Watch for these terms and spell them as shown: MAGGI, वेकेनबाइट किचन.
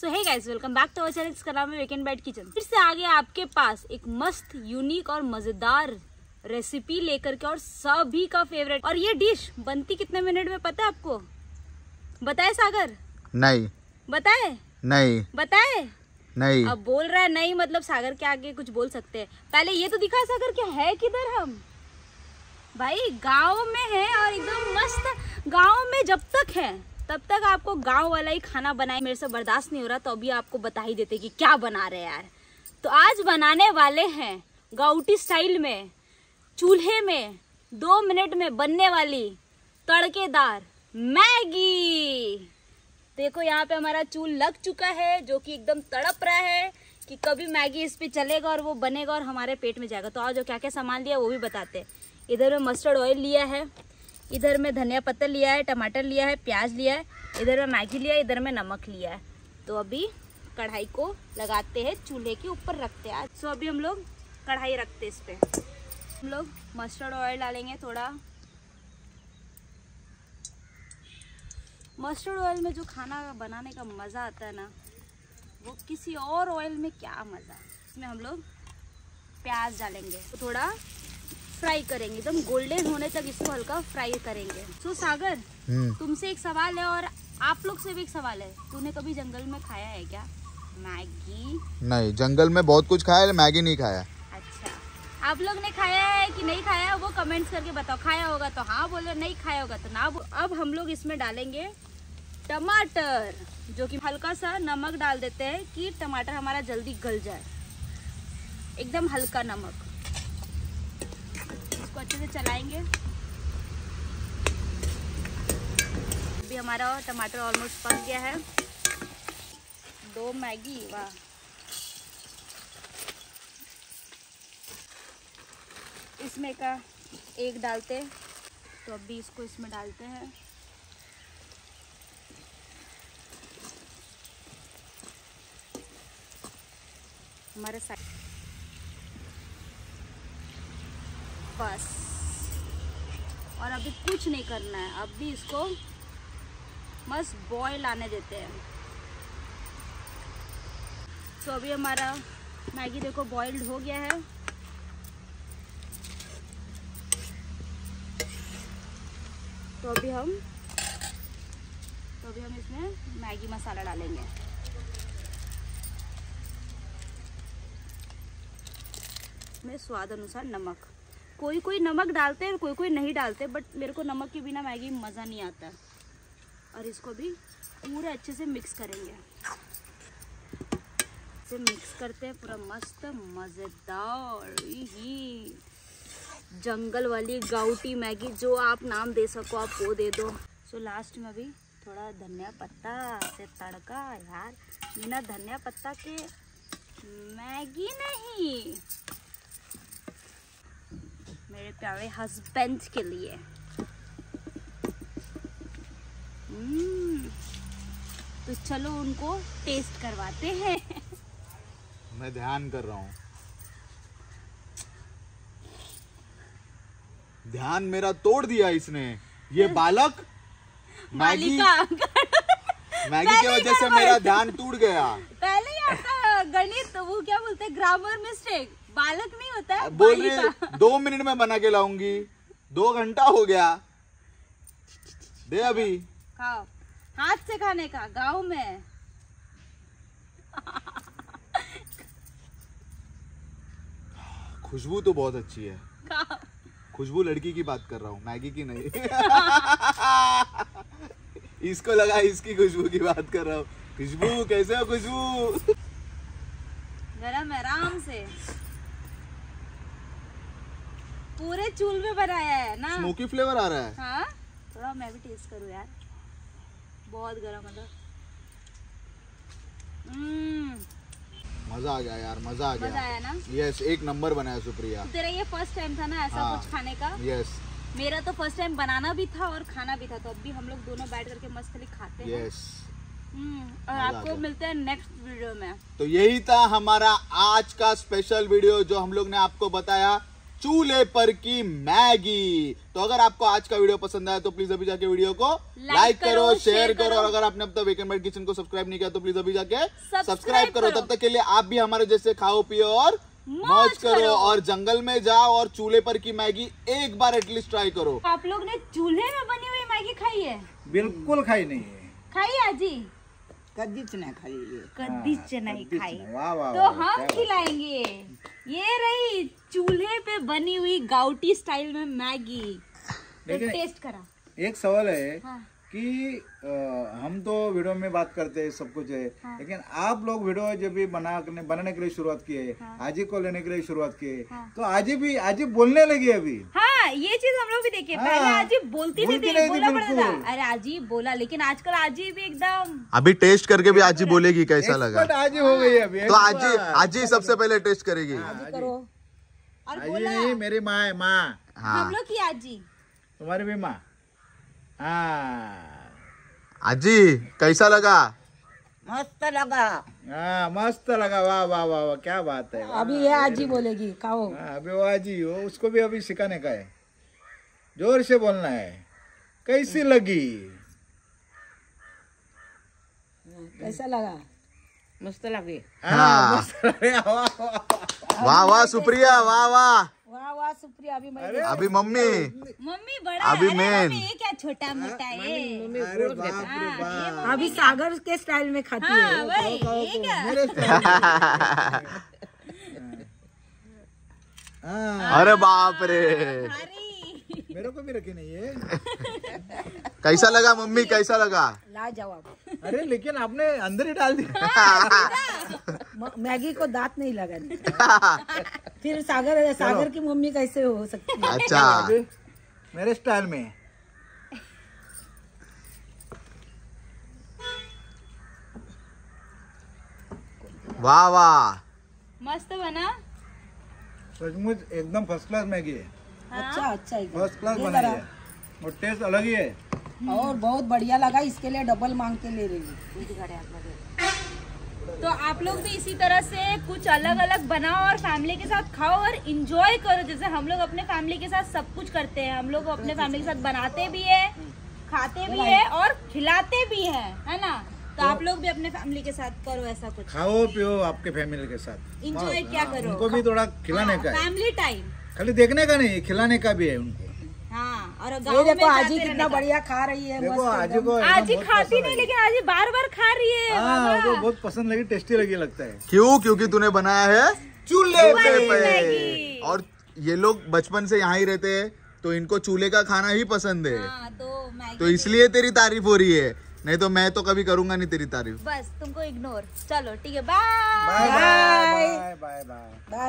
So hey guys, welcome back to our channel. इसका नाम है वेकेनबाइट किचन। फिर से आ गया आपके पास एक मस्त, यूनिक और मजेदार रेसिपी लेकर के, और सभी का फेवरेट। और ये डिश बनती कितने मिनट में पता है आपको? बताए सागर? नहीं बताए? नहीं बताए? नहीं। अब बोल रहा है नहीं, मतलब सागर के आगे कुछ बोल सकते हैं। पहले ये तो दिखा सागर क्या है, किधर हम भाई गाँव में है, और एकदम मस्त गाँव में जब तक है तब तक आपको गांव वाला ही खाना बनाए मेरे से बर्दाश्त नहीं हो रहा, तो अभी आपको बता ही देते कि क्या बना रहे यार। तो आज बनाने वाले हैं गाउटी स्टाइल में, चूल्हे में 2 मिनट में बनने वाली तड़केदार मैगी। देखो यहाँ पे हमारा चूल लग चुका है, जो कि एकदम तड़प रहा है कि कभी मैगी इस पे चलेगा और वो बनेगा और हमारे पेट में जाएगा। तो आज जो क्या क्या सामान लिया वो भी बताते। इधर में मस्टर्ड ऑयल लिया है, इधर में धनिया पत्ता लिया है, टमाटर लिया है, प्याज लिया है, इधर में मैगी लिया है, इधर में नमक लिया है। तो अभी कढ़ाई को लगाते हैं, चूल्हे के ऊपर रखते हैं। सो अभी हम लोग कढ़ाई रखते हैं, इस पर हम लोग मस्टर्ड ऑयल डालेंगे थोड़ा। मस्टर्ड ऑयल में जो खाना बनाने का मज़ा आता है ना, वो किसी और ऑयल में क्या मज़ा। इसमें हम लोग प्याज डालेंगे, तो थोड़ा फ्राई करेंगे, एकदम गोल्डन होने तक इसको हल्का फ्राई करेंगे। सो सागर, तुमसे एक सवाल है और आप लोग से भी एक सवाल है, तूने कभी जंगल में खाया है क्या मैगी? नहीं, जंगल में बहुत कुछ खाया है, मैगी नहीं खाया। अच्छा, आप लोग ने खाया है कि नहीं खाया, वो कमेंट्स करके बताओ। खाया होगा तो हाँ बोलो, नहीं खाया होगा तो ना। अब हम लोग इसमें डालेंगे टमाटर, जो कि हल्का सा नमक डाल देते हैं कि टमाटर हमारा जल्दी गल जाए, एकदम हल्का नमक। अच्छे से चलाएंगे। अभी हमारा टमाटर ऑलमोस्ट पक गया है। 2 मैगी, वाह। इसमें का एक डालते, तो अभी इसको इसमें डालते हैं। हमारे साथ बस, और अभी कुछ नहीं करना है। अभी इसको बस बॉईल आने देते हैं। तो अभी हमारा मैगी देखो बॉइल्ड हो गया है। तो अभी हम इसमें मैगी मसाला डालेंगे। इसमें स्वाद अनुसार नमक, कोई नमक डालते हैं, कोई नहीं डालते, बट मेरे को नमक के बिना मैगी मज़ा नहीं आता। और इसको भी पूरा अच्छे से मिक्स करेंगे, इसे मिक्स करते हैं पूरा मस्त, मज़ेदार ही जंगल वाली गाउटी मैगी, जो आप नाम दे सको आप वो दे दो। सो लास्ट में भी थोड़ा धनिया पत्ता से तड़का। यार बिना धनिया पत्ता के मैगी नहीं, मेरे प्यारे हस्बैंड के लिए। तो चलो उनको टेस्ट करवाते हैं। मैं ध्यान कर रहा हूँ, ध्यान मेरा तोड़ दिया इसने, ये बालक। मैगी की वजह से मेरा ध्यान टूट गया। पहले ही आपका गणित, वो क्या बोलते हैं, ग्रामर मिस्टेक, बालक नहीं होता है, बोल रही 2 मिनट में बना के लाऊंगी, 2 घंटा हो गया। दे अभी खाओ, हाथ से खाने का गांव में। खुशबू तो बहुत अच्छी है, खुशबू लड़की की बात कर रहा हूँ, मैगी की नहीं। इसको लगा इसकी खुशबू की बात कर रहा हूँ। खुशबू कैसे हो? खुशबू गरम है, आराम से पूरे चूल में बनाया है ना, स्मोकी फ्लेवर आ रहा है। हाँ? थोड़ा मैं भी टेस्ट करूँ यार, बहुत गरम है। मजा आ गया यार, मजा आ गया। मजा आया ना? यस, एक नंबर बनाया सुप्रिया। तेरा ये फर्स्ट टाइम था ना ऐसा कुछ खाने का? यस। मेरा तो फर्स्ट टाइम बनाना भी था और खाना भी था। तो अभी हम लोग दोनों बैठ करके मस्त खाली खाते हैं। यस। और आपको मिलते हैं नेक्स्ट वीडियो में। तो यही था हमारा आज का स्पेशल वीडियो, जो हम लोग ने आपको बताया चूल्हे पर की मैगी। तो अगर आपको आज का वीडियो पसंद आया तो प्लीज अभी जाके वीडियो को लाइक करो, शेयर करो, और अगर आपने अब तक वेकेनबाइट किचन को सब्सक्राइब नहीं किया तो प्लीज अभी जाके सब्सक्राइब करो। तब तक के लिए आप भी हमारे जैसे खाओ पियो और मौज करो, और जंगल में जाओ और चूल्हे पर की मैगी एक बार एटलीस्ट ट्राई करो। आप लोग ने चूल्हे में बनी हुई मैगी खाई है? बिल्कुल खाई नहीं है। खाई आजी? कदीच नहीं खाई, कदीच नहीं खाई। तो हम खिलाएंगे। ये रही चूल्हे पे बनी हुई गाउटी स्टाइल में मैगी। टेस्ट करा। एक सवाल है, हाँ। कि हम तो वीडियो में बात करते हैं, सब कुछ है, हाँ। लेकिन आप लोग वीडियो जब भी बनाने के लिए शुरुआत किए, हाँ। आजी को लेने के लिए शुरुआत किए, हाँ। तो आजी बोलने लगी अभी, हाँ। ये चीज हम लोग भी देखे, हाँ। पहले आजी बोलती नहीं थी, बोलना पड़ता था, अरे आजी बोला, लेकिन आजकल आजी भी एकदम अभी टेस्ट करके भी आजी बोलेगी कैसा लगा। आजी हो गई अभी, तो आजी सबसे पहले टेस्ट करेगी। आजी मेरी माँ है, माँ हम लोग की आजी, तुम्हारी भी माँ। आजी कैसा लगा? मस्त लगा। हाँ मस्त लगा, वाह वाह वाह वाह, क्या बात है। अभी ये आजी बोलेगी, खाओ। अभी वो आजी हो, उसको भी अभी सिखाने का है, जोर से बोलना है। कैसी लगी? कैसा लगा? मस्त लगी, हाँ। वाह वाह सुप्रिया, वाह वाह, वाह वाह सुप्रिया। अभी मम्मी बड़ा, अभी मैं, ये क्या छोटा मोटा है। अभी सागर के स्टाइल में खाती है, अरे बाप रे, मेरे को भी रखे नहीं है। कैसा लगा मम्मी, कैसा लगा? लाजवाब। अरे लेकिन आपने अंदर ही डाल दिया मैगी को, दांत नहीं लगा। फिर सागर की मम्मी कैसे हो सकती है? अच्छा मेरे स्टाइल में। वाह वाह मस्त बना, सचमुच एकदम फर्स्ट क्लास मैगी है। अच्छा अच्छा फर्स्ट क्लास बना है और टेस्ट अलग ही है और बहुत बढ़िया लगा। इसके लिए डबल मांग के ले रही। तो आप लोग भी इसी तरह से कुछ अलग अलग बनाओ और फैमिली के साथ खाओ और एंजॉय करो, जैसे हम लोग अपने फैमिली के साथ सब कुछ करते हैं। हम लोग अपने फैमिली के साथ बनाते भी है, खाते भी है और खिलाते भी है ना। तो आप लोग भी अपने फैमिली के साथ करो ऐसा कुछ, खाओ पियो आपके फैमिली के साथ, एंजॉय क्या करो। उनको भी थोड़ा खिलाने का, फैमिली टाइम खाली देखने का नहीं, खिलाने का भी है उनको, हाँ। और ये देखो आजी कितना बढ़िया खा रही है, देखो आजी खाती नहीं लेकिन आजी बार बार खा रही है, हाँ। तो बहुत पसंद लगी, टेस्टी लगी लगता है। क्यों? क्योंकि तूने बनाया है चूल्हे पे, और ये लोग बचपन से यहाँ ही रहते हैं तो इनको चूल्हे का खाना ही पसंद है, हाँ। तो इसलिए तेरी तारीफ हो रही है, नहीं तो मैं तो कभी करूंगा नहीं तेरी तारीफ। बस तुमको इग्नोर। चलो ठीक है, बाय।